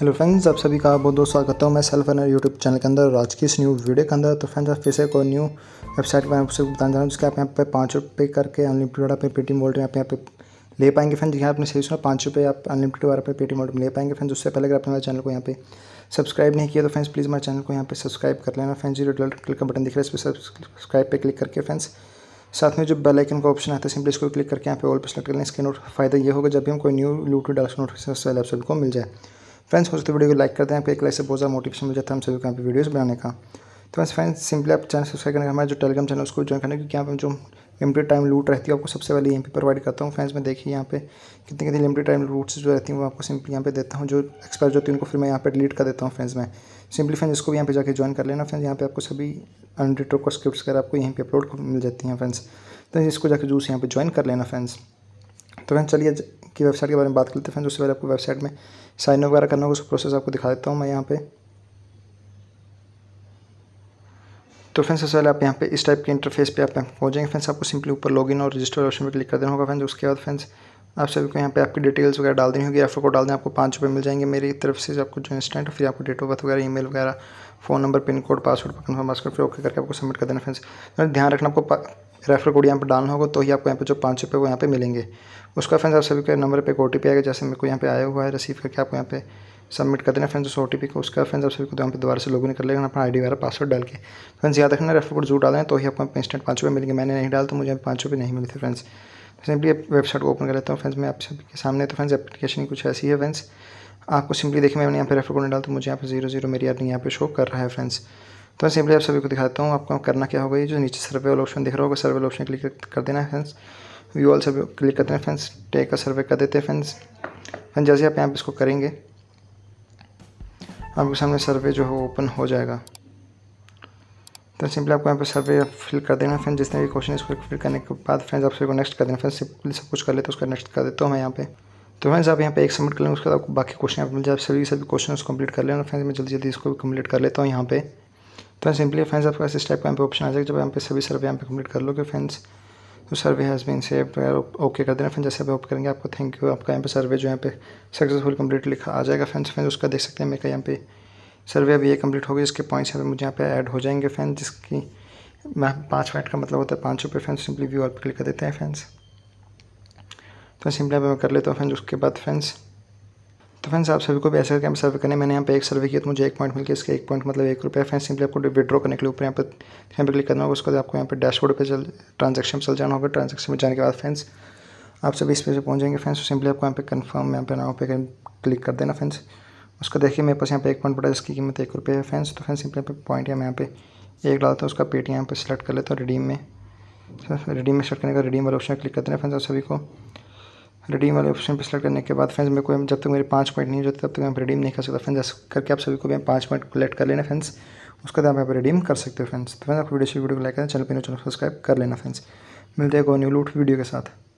Hello friends, आप सभी का बहुत बहुत स्वागत करता हूँ मैं सेल्फ अनर यूट्यूब चैनल के अंदर और आज की इस न्यू वीडियो के अंदर। तो फ्रेंड्स, आप फिर एक और न्यू वेबसाइट में आपसे बताना चाह रहा हूँ, जिसके आप यहाँ पे ₹5 करके अनलिमिटेड अपने पेटीएम वॉलेट में आप यहाँ पे ले पाएंगे। फ्रेंड, यहाँ आपने सही सुना, ₹5 आप अनलिमिटेड वाला अपने पेटीएम वॉलेट में ले पाएंगे। फ्रेंड्स, उससे पहले अगर आपने हमारे चैनल को यहाँ पे सब्सक्राइब नहीं किया तो फ्रेंड्स प्लीज़ हमारे चैनल को यहाँ पे सब्सक्राइब कर लेना। फ्रेंड्स, जो रेड क्लिक का बटन दिख रहा है, इस पर सब्सक्राइब पे क्लिक करके फ्रेंड्स साथ में जो बेल आइकन का ऑप्शन आता है, सिंपली इसको क्लिक करके यहाँ पे ऑल पे सेलेक्ट कर लें। इसके फायदा ये होगा जब भी हम कोई new YouTube direction notification website को मिल जाए। फ्रेंड्स, हो सकते वीडियो को लाइक करते हैं, आपको एक लाइक से बहुत ज़्यादा मोटिवेशन मिल जाता है हम सभी को यहाँ पे वीडियोस बनाने का। तो फ्रेंड्स, सिंपली आप चैनल सब्सक्राइब करना, हमारा जो टेलीग्राम चैनल उसको ज्वाइन करना, क्योंकि यहाँ पर जो लिमिटेड टाइम लूट रहती है आपको सबसे पहले यहाँ पे प्रोवाइड करता हूँ। फ्रेंड्स, मैं देखिए यहाँ पे कितनी कितनी लिमिटेड टाइम लूट्स जो रहती हैं वो आपको सिंपली यहाँ पे देता हूँ। जो एक्सपायर जो उनको फिर मैं यहाँ पे डिलीट कर देता हूँ। फ्रेंड्स, मैं सिंपली फ्रेंड्स इसको भी यहाँ पे जाकर ज्वाइन कर लेना। फ्रेंड्स, यहाँ पे आपको सभी अनडिटेड को स्क्रिप्ट कर आपको यहीं पर अपलोड मिल जाती हैं। फ्रेंड्स, तो इसको जाकर जूस यहाँ पर ज्वाइन कर लेना। फ्रेंड्स, तो फ्रेंड्स चलिए की वेबसाइट के बारे में बात करते हैं। फ्रेंड्स, उससे पहले आपको वेबसाइट में साइन अप वगैरह करना होगा, उसका प्रोसेस आपको दिखा देता हूँ मैं यहाँ पे। तो फ्रेंड्स, सबसे पहले आप यहाँ पे इस टाइप के इंटरफेस पे आप पहुँच जाएंगे। फ्रेंड्स, आपको सिंपली ऊपर लॉगिन और रजिस्टर ऑप्शन पर क्लिक कर देना होगा। फ्रेंड्स, उसके बाद फ्रेंड्स आप सभी को यहाँ पे आपकी डिटेल्स वगैरह डाल देनी होगी। रेफर कोड डाल दें, आपको ₹5 मिल जाएंगे मेरी तरफ से आपको जो इंस्टेंट। फिर आपको डेट ऑफ बर्थ वगैरह, ईमेल वगैरह, phone number, pin code, password पर कन्फर्म पासवर्ड फिर ओके करके आपको सबमिट कर देना। फ्रेंड्स, ध्यान रखना आपको रेफर कोड यहाँ पे डालना होगा, तो ही आपको यहाँ पे जो ₹5 वो यहाँ पे मिलेंगे। उसका फ्रेंड्स आप सभी के नंबर पे एक OTP आएगा, जैसे मेरे को यहाँ पे आया हुआ है, रिसीव करके आपको यहाँ पे सबमिट कर देना। फ्रेंड्स, उस OTP को उसका फ्रेंड्स आप सभी को यहाँ पे दोबारा से लॉगिन कर लेना अपना ID वगैरह पासवर्ड डाल के। फ्रेंड्स, याद रखना रेफर कोड जरूर डालें, तो ही आपको इंस्टेंट ₹5 मिलेंगे। मैंने नहीं डाला तो मुझे ₹5 नहीं मिले थे। फ्रेंड्स, सिंपली वेबसाइट को ओपन कर लेता हूँ फ्रेंड्स मैं आप सभी के सामने। तो फ्रेंड्स, एप्लीकेशन कुछ ऐसी है। फ्रेंड्स, आपको सिंपली देखिए मैंने यहाँ पे रेफर कोड डाला तो मुझे यहाँ पे 00 मेरी अर्निंग यहाँ पे शो कर रहा है। फ्रेंड्स, तो सिंपली आप सभी को दिखाता हूँ आपको करना क्या होगा। ये जो नीचे सर्वे वाला ऑप्शन दिख रहा होगा, सर्वे वाला ऑप्शन क्लिक कर देना है। Friends, view all survey click करते हैं। फ्रेंड्स, टेक का सर्वे कर देते हैं। फ्रेंड्स, जैसे आप यहाँ पे इसको करेंगे आपके सामने सर्वे जो है ओपन हो जाएगा। तो सिंपली आपको यहाँ पे सर्वे फिल कर देना। फ्रेंड्स, जितने भी क्वेश्चन इसको फिल करने के बाद फ्रेंड्स आप सभी को नेक्स्ट कर देना। फ्रेंड्स, सिंपली सब कुछ कर लेते हैं, उसका नेक्स्ट कर देता हूँ मैं यहाँ पे। तो फ्रेंड्स, आप यहाँ पे एक सबमिट कर लेंगे, उसके बाद आपको बाकी क्वेश्चन आप मिल जाए। आप सभी क्वेश्चन कंप्लीट कर लेना। फ्रेंड्स, मैं जल्दी जल्दी इसको भी कंप्लीट कर लेता हूँ यहाँ पे। तो सिंपली फ्रेंड्स आपका इस टाइप का यहाँ पे ऑप्शन आ जाएगा, जब यहाँ पे सभी सर्वे यहाँ पे कंप्लीट कर लोगे। फ्रेंड्स, तो survey has been saved okay कर देना। फ्रेंड्स, जैसे आप ओके करेंगे आपको थैंक यू आपका यहाँ पे सर्वे जो यहाँ पे सक्सेसफुल कंप्लीट लिखा आ जाएगा। फ्रेंड्स, उसका देख सकते हैं मेरे का यहाँ पे सर्वे अभी ये कंप्लीट हो गई। इसके पॉइंट्स यहाँ पे मुझे यहाँ पे ऐड हो जाएंगे। फ्रेंड्स, जिसकी मैं 5 मिनट का मतलब होता है ₹5। फ्रेंड्स, सिंपली व्यू ऑल पे क्लिक कर देते हैं। फ्रेंड्स, तो सिंपली मैं कर लेता हूँ। फ्रेंड्स, उसके बाद फ्रेंड्स आप सभी को भी ऐसे करके हम सर्वे करने। मैंने यहाँ पे एक सर्वे किया तो मुझे 1 पॉइंट मिल गया। इसके 1 पॉइंट मतलब ₹1। फ्रेंड्स, सिंपली आपको विड्रॉ करने के लिए ऊपर यहाँ पे क्लिक करना होगा। उसके बाद आपको यहाँ पे डैशबोर्ड पे ट्रांजैक्शन चल जाना होगा। ट्रांजैक्शन में जाने के बाद फ्रेंड्स आप सभी इस पे पहुँच जाएंगे। फ्रेंड्स, सिंपली आपको यहाँ पे कन्फर्म यहाँ पे नाव पे क्लिक कर देना। फ्रेंड्स, उसका देखिए मेरे पास यहाँ पे 1 पॉइंट पड़ा, जिसकी कीमत ₹1 है। फ्रेंड्स, तो फ्रेंड्स सिंपली पॉइंट या मैं यहाँ पे एक डालता हूँ, उसका पेटीएम यहाँ पे सेलेक्ट कर लेता हूँ। रिडीम में सेलेक्ट करने का रिडीम वाला ऑप्शन क्लिक कर देना। फ्रेंड्स, आप सभी को रिडीम वाले ऑप्शन पर सेलेक्ट करने के बाद फ्रेंड्स मेरे को जब तक मेरे 5 पॉइंट नहीं हो जाते तब तक मैं रिडीम नहीं कर सकता। फ्रेंड्स, करके आप सभी को भी 5 पॉइंट कलेक्ट कर लेना। फ्रेंड्स, उसके बाद आप रिडीम कर सकते हो। फ्रेंड्स, तो फ्रेंड्स आपको वीडियो को लाइक करना, चैनल पर सब्सक्राइब कर लेना। फ्रेंड्स, मिलते हैं एक और न्यू लूट वीडियो के साथ।